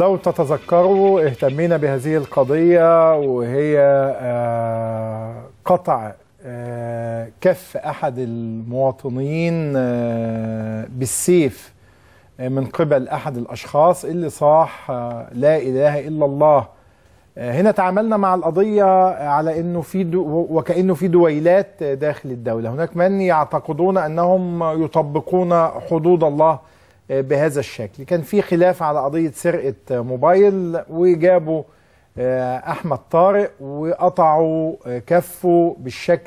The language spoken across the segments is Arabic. لو تتذكروا اهتمينا بهذه القضية وهي قطع كف أحد المواطنين بالسيف من قبل أحد الأشخاص اللي صاح لا إله إلا الله. هنا تعاملنا مع القضية على أنه وكأنه في دويلات داخل الدولة، هناك من يعتقدون أنهم يطبقون حدود الله بهذا الشكل. كان في خلاف على قضية سرقة موبايل وجابوا أحمد طارق وقطعوا كفه بالشكل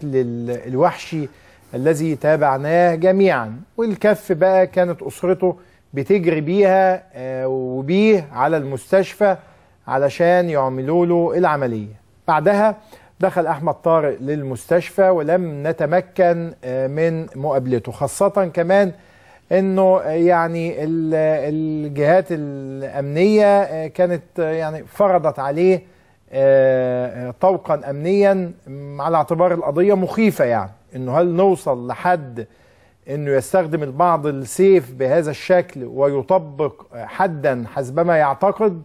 الوحشي الذي تابعناه جميعا، والكف بقى كانت أسرته بتجري بيها وبيه على المستشفى علشان يعملوا له العملية. بعدها دخل أحمد طارق للمستشفى ولم نتمكن من مقابلته، خاصة كمان انه يعني الجهات الامنيه كانت يعني فرضت عليه طوقا امنيا على اعتبار القضيه مخيفه، يعني انه هل نوصل لحد انه يستخدم البعض السيف بهذا الشكل ويطبق حدا حسبما يعتقد.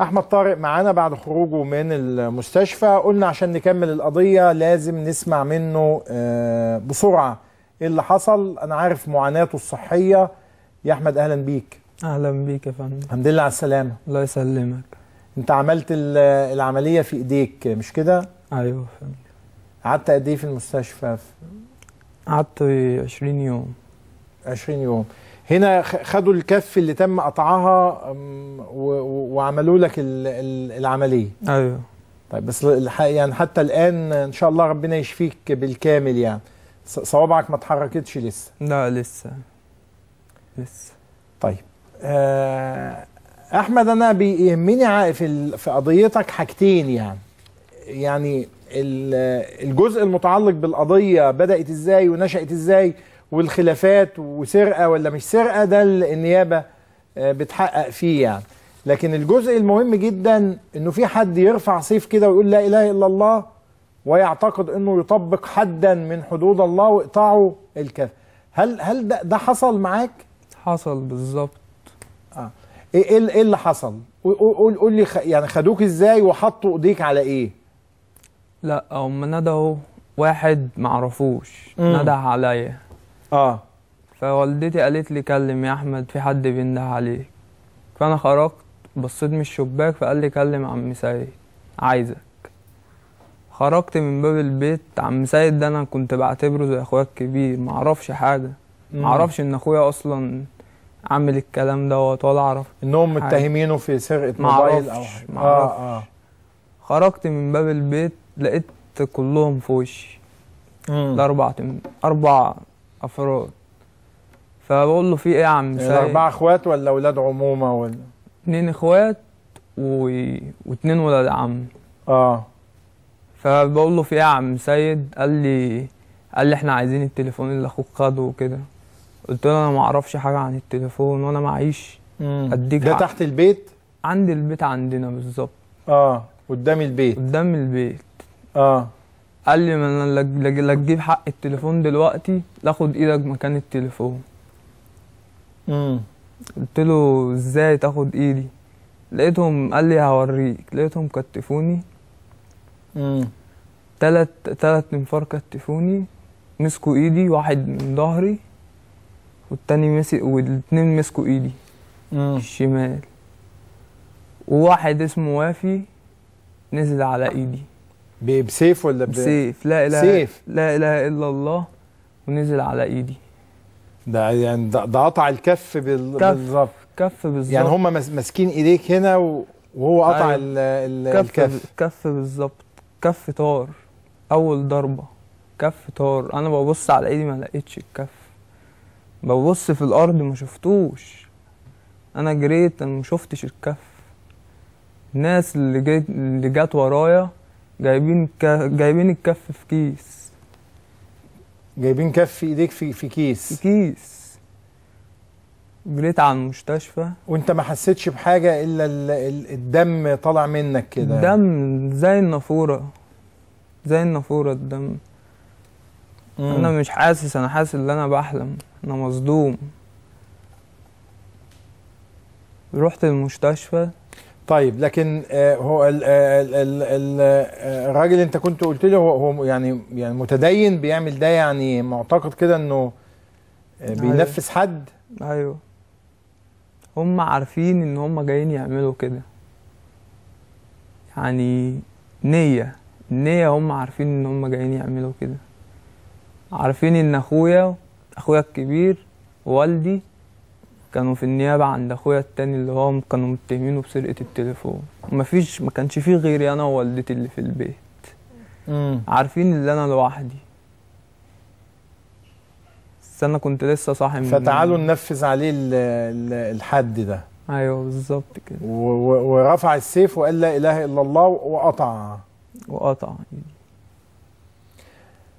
احمد طارق معانا بعد خروجه من المستشفى، قلنا عشان نكمل القضيه لازم نسمع منه بسرعه ايه اللي حصل. انا عارف معاناته الصحيه يا احمد. اهلا بيك. اهلا بيك يا فندم. الحمد لله على السلامه. الله يسلمك. انت عملت العمليه في ايديك مش كده؟ ايوه. قعدت قد ايه في المستشفى؟ قعدت 20 يوم. 20 يوم. هنا خدوا الكف اللي تم قطعها وعملوا لك العمليه. ايوه. طيب بس يعني حتى الان ان شاء الله ربنا يشفيك بالكامل، يعني صوابعك ما اتحركتش لسه؟ لا لسه. طيب احمد، انا بيهمني في قضيتك حاجتين، يعني الجزء المتعلق بالقضيه بدات ازاي ونشات ازاي، والخلافات وسرقه ولا مش سرقه ده اللي النيابه بتحقق فيه يعني، لكن الجزء المهم جدا انه في حد يرفع سيف كده ويقول لا اله الا الله ويعتقد انه يطبق حدا من حدود الله ويقطعه الكف. هل ده حصل معاك؟ حصل بالظبط. ايه اللي حصل؟ قول لي يعني خدوك ازاي وحطوا ايديك على ايه؟ لا هم ندهوا واحد معرفوش نده عليا. فوالدتي قالت لي كلم يا احمد في حد بينده عليك، فانا خرجت بصيت من الشباك فقال لي كلم عم سيد عايزك. خرجت من باب البيت. عم سيد ده انا كنت بعتبره زي اخويا الكبير، معرفش حاجه، معرفش ان اخويا اصلا عامل الكلام دوت ولا اعرف انهم متهمينه في سرقه موبايل او حاجه. معرفش. خرجت من باب البيت لقيت كلهم في وشي، اربع افراد. فبقول له في ايه يا عم سيد؟ الاربعه اخوات ولا اولاد عمومه ولا؟ اتنين اخوات واتنين ولاد عم. فبقول له في ايه يا عم سيد؟ قال لي احنا عايزين التليفون اللي اخوك خده وكده. قلت له انا ما اعرفش حاجه عن التليفون وانا معيش اديك. ده تحت البيت؟ عند البيت عندنا بالظبط. قدام البيت. قدام البيت. قال لي ما انا لا تجيب حق التليفون دلوقتي لا اخد ايدك مكان التليفون. قلت له ازاي تاخد ايدي؟ لقيتهم قال لي هوريك، لقيتهم كتفوني. تلات انفار كتفوني، مسكوا ايدي، واحد من ظهري والتاني مسك، والاتنين مسكوا ايدي الشمال، وواحد اسمه وافي نزل على ايدي بسيف ولا بسيف؟ لا اله الا الله، ونزل على ايدي. ده يعني ده قطع الكف بالظبط. كف بالظبط. يعني هم ماسكين ايديك هنا وهو قطع الكف. كف بالظبط. كف طار اول ضربه، كف طار. انا ببص على ايدي ما لقيتش الكف، ببص في الارض ما شفتوش. انا جريت انا ما شفتش الكف. الناس اللي جت ورايا جايبين الكف في كيس، جايبين كف ايديك في كيس. جريت على المستشفى. وانت ما حسيتش بحاجه الا الدم طالع منك كده؟ دم زي النافوره، زي النافوره الدم. انا مش حاسس، انا حاسس ان انا بحلم، انا مصدوم. رحت المستشفى طيب لكن هو الراجل انت كنت قلت له هو يعني متدين بيعمل ده، يعني معتقد كده انه بينفذ أيوه. حد ايوه هم عارفين ان هم جايين يعملوا كده، يعني النية هم عارفين ان هم جايين يعملوا كده، عارفين ان اخويا الكبير والدي كانوا في النيابة عند اخويا التاني اللي هو كانوا متهمينه بسرقة التليفون، ما كانش فيه غيري انا ووالدتي اللي في البيت. عارفين ان انا لوحدي، بس انا كنت لسه صاحي من فتعالوا ننفذ عليه الحد ده. ايوه بالظبط كده. ورفع السيف وقال لا اله الا الله وقطع.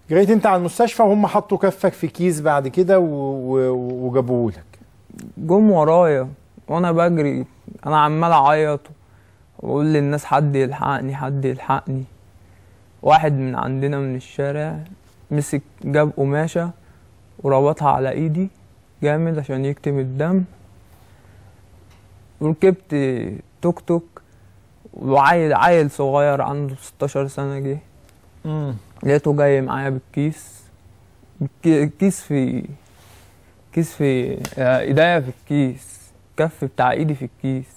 جريت انت على المستشفى وهم حطوا كفك في كيس بعد كده وجابوه لك. جم ورايا وانا بجري، انا عمال اعيط واقول للناس حد يلحقني. واحد من عندنا من الشارع مسك جاب قماشه وربطها على ايدي جامد عشان يكتم الدم، وركبت توك توك وعيل صغير عنده 16 سنه جه، لقيته جاي معايا بالكيس في ايديا، في الكيس كف بتاع ايدي في الكيس.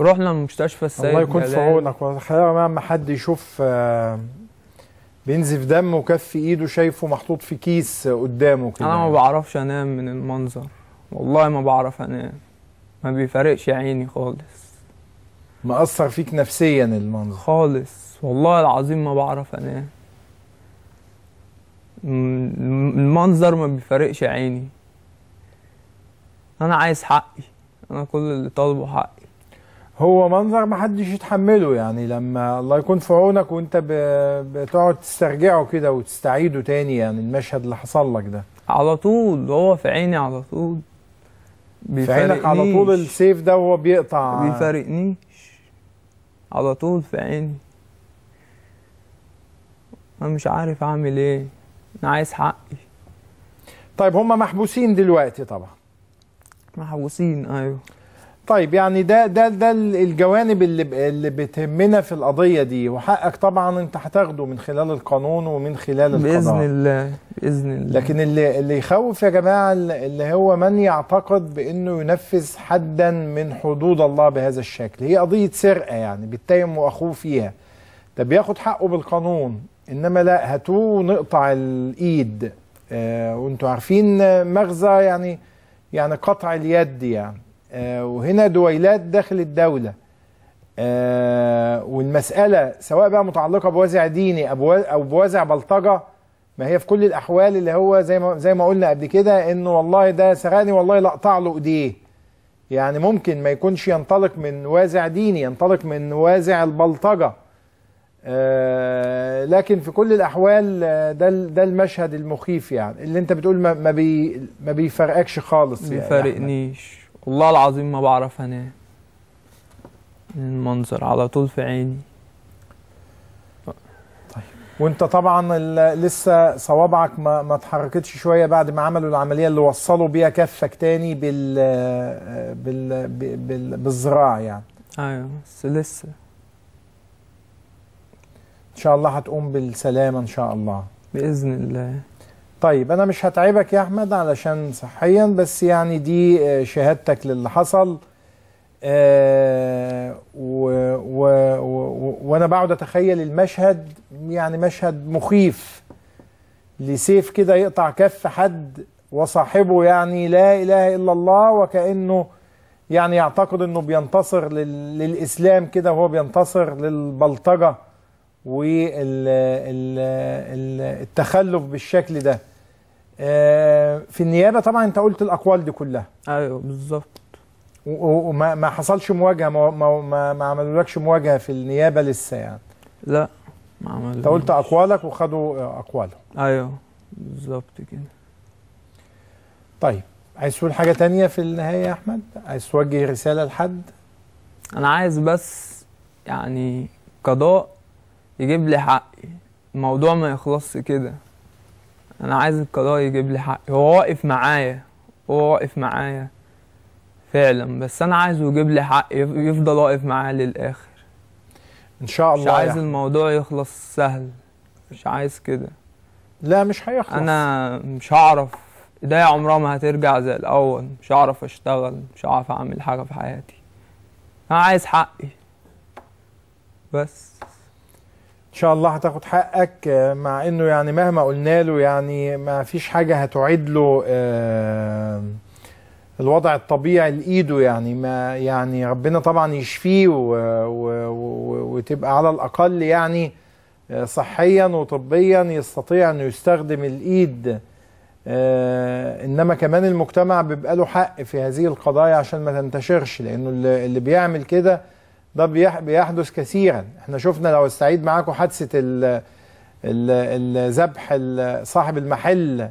رحنا المستشفى السيد الله يكون في عونك، والله ما حد يشوف بينزف دم وكف ايده شايفه محطوط في كيس قدامه كده. انا ما بعرفش انام من المنظر، والله ما بعرف انام، ما بيفرقش عيني خالص. مأثر فيك نفسيا المنظر خالص، والله العظيم ما بعرف انام، المنظر ما بيفرقش عيني. انا عايز حقي، انا كل اللي طالبه حقي. هو منظر ما حدش يتحمله، يعني لما الله يكون في عونك وانت بتقعد تسترجعه كده وتستعيده تاني، يعني المشهد اللي حصل لك ده على طول هو في عيني على طول، في عينك على طول السيف ده وهو بيقطع، ما بيفارقنيش، على طول في عيني. انا مش عارف اعمل ايه، انا عايز حقي. طيب هم محبوسين دلوقتي طبعا. محبوسين ايوه. طيب يعني ده الجوانب اللي بتهمنا في القضيه دي، وحقك طبعا انت هتاخده من خلال القانون ومن خلال القضاء باذن الله. لكن اللي يخوف يا جماعه اللي هو من يعتقد بانه ينفذ حدا من حدود الله بهذا الشكل. هي قضيه سرقه، يعني بيتهم واخوه فيها، ده بياخد حقه بالقانون، انما لا هاتوه ونقطع الايد. وانتوا عارفين مغزى يعني قطع اليد يعني. وهنا دويلات داخل الدولة، والمسألة سواء بقى متعلقة بوازع ديني أو بوازع بلطجة، ما هي في كل الأحوال اللي هو زي ما قلنا قبل كده، إنه والله ده سرقني والله لا أقطع له إيديه، يعني ممكن ما يكونش ينطلق من وازع ديني، ينطلق من وازع البلطجة. لكن في كل الأحوال ده المشهد المخيف، يعني اللي أنت بتقول ما بيفرقكش خالص، ما بيفرقنيش والله العظيم، ما بعرف انام المنظر على طول في عيني. طيب وانت طبعا لسه صوابعك ما اتحركتش شويه بعد ما عملوا العمليه اللي وصلوا بيها كفك تاني بالذراع يعني. ايوه بس لسه ان شاء الله هتقوم بالسلامه ان شاء الله باذن الله. طيب أنا مش هتعبك يا أحمد علشان صحيا، بس يعني دي شهادتك للي حصل. وأنا بقعد أتخيل المشهد، يعني مشهد مخيف، لسيف كده يقطع كف حد وصاحبه يعني لا إله إلا الله، وكأنه يعني يعتقد أنه بينتصر للإسلام كده، وهو بينتصر للبلطجة والتخلف بالشكل ده. في النيابه طبعا انت قلت الاقوال دي كلها. ايوه بالظبط. وما حصلش مواجهه، ما عملولكش مواجهه في النيابه لسه يعني؟ لا ما عملولكش. انت قلت اقوالك وخدوا اقوالهم. ايوه بالظبط كده. طيب عايز تقول حاجه ثانيه في النهايه يا احمد؟ عايز توجه رساله لحد؟ انا عايز بس يعني قضاء يجيب لي حقي، الموضوع ما يخلصش كده. انا عايز القضاء يجيب لي حقي، هو واقف معايا فعلا، بس انا عايزه يجيب لي حق، يفضل واقف معايا للاخر ان شاء الله. مش عايز الموضوع يخلص سهل، مش عايز كده. لا مش هيخلص، انا مش هعرف، ايديا عمرها ما هترجع زي الاول، مش هعرف اشتغل، مش هعرف اعمل حاجه في حياتي. انا عايز حقي بس. ان شاء الله هتاخد حقك، مع انه يعني مهما قلنا له يعني ما فيش حاجه هتعيد له الوضع الطبيعي لايده يعني. ما يعني ربنا طبعا يشفيه وتبقى على الاقل يعني صحيا وطبيا يستطيع انه يستخدم الايد، انما كمان المجتمع بيبقى له حق في هذه القضايا عشان ما تنتشرش، لانه اللي بيعمل كده ده بيحدث كثيرا. احنا شفنا لو استعيد معاكم حادثه الذبح صاحب المحل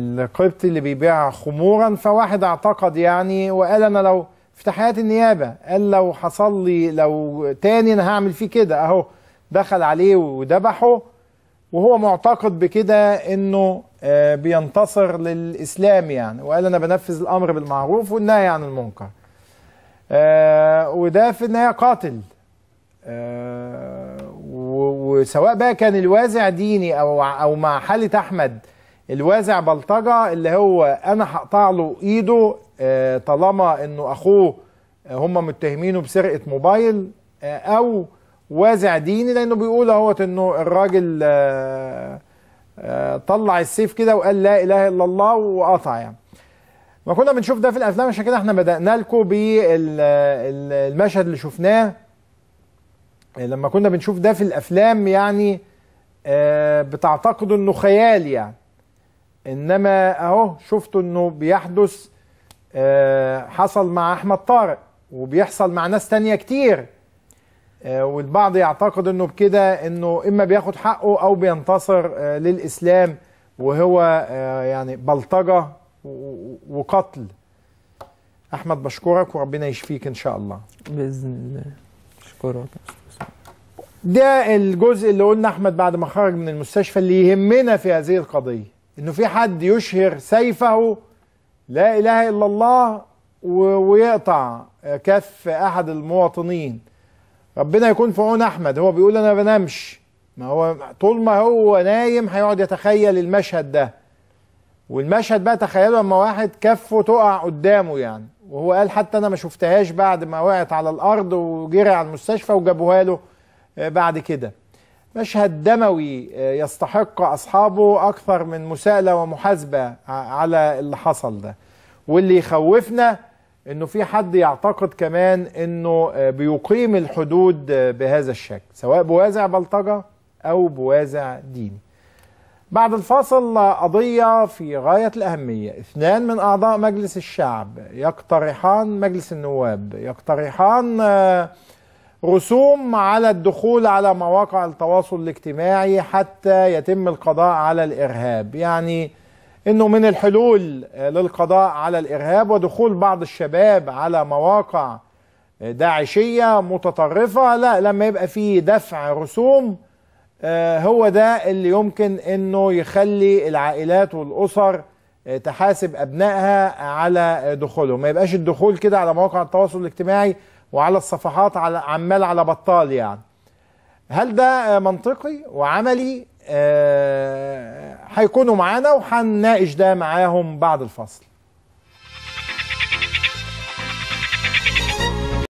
القبطي اللي بيبيع خمورا، فواحد اعتقد يعني وقال انا لو افتتاحيات النيابه، قال لو حصل لي لو تاني انا هعمل فيه كده اهو. دخل عليه وذبحه وهو معتقد بكده انه بينتصر للاسلام يعني، وقال انا بنفذ الامر بالمعروف والنهي عن المنكر. وده في النهايه قاتل، وسواء بقى كان الوازع ديني او مع حاله احمد الوازع بلطجه، اللي هو انا هقطع له ايده طالما انه اخوه هم متهمينه بسرقه موبايل، او وازع ديني لانه بيقول اهوت انه الراجل طلع السيف كده وقال لا اله الا الله وقطع يعني. ما كنا بنشوف ده في الافلام، عشان كده احنا بدانا لكم بالمشهد اللي شفناه لما كنا بنشوف ده في الافلام يعني، بتعتقد انه خيال يعني، انما اهو شفتوا انه بيحدث. حصل مع احمد طارق وبيحصل مع ناس تانية كتير، والبعض يعتقد انه بكده انه اما بياخد حقه او بينتصر للاسلام، وهو يعني بلطجه وقتل. احمد بشكرك وربنا يشفيك ان شاء الله باذن الله. اشكرك. ده الجزء اللي قلنا احمد بعد ما خرج من المستشفى اللي يهمنا في هذه القضيه، انه في حد يشهر سيفه لا اله الا الله ويقطع كف احد المواطنين. ربنا يكون في عون احمد، هو بيقول انا ما بنامش، ما هو طول ما هو نايم هيقعد يتخيل المشهد ده. والمشهد بقى تخيلوا لما واحد كفه تقع قدامه يعني، وهو قال حتى انا ما شفتهاش بعد ما وقعت على الارض، وجري على المستشفى وجابوها له بعد كده. مشهد دموي يستحق اصحابه اكثر من مساءله ومحاسبه على اللي حصل ده. واللي يخوفنا انه في حد يعتقد كمان انه بيقيم الحدود بهذا الشكل، سواء بوازع بلطجه او بوازع ديني. بعد الفاصل قضية في غاية الأهمية، 2 من أعضاء مجلس الشعب يقترحان مجلس النواب، يقترحان رسوم على الدخول على مواقع التواصل الاجتماعي حتى يتم القضاء على الإرهاب. يعني إنه من الحلول للقضاء على الإرهاب ودخول بعض الشباب على مواقع داعشية متطرفة، لا لما يبقى فيه دفع رسوم هو ده اللي يمكن انه يخلي العائلات والاسر تحاسب ابنائها على دخولهم. ما يبقاش الدخول كده على مواقع التواصل الاجتماعي وعلى الصفحات على عمال على بطال يعني. هل ده منطقي وعملي؟ هيكونوا معانا وهنناقش ده معاهم بعد الفصل.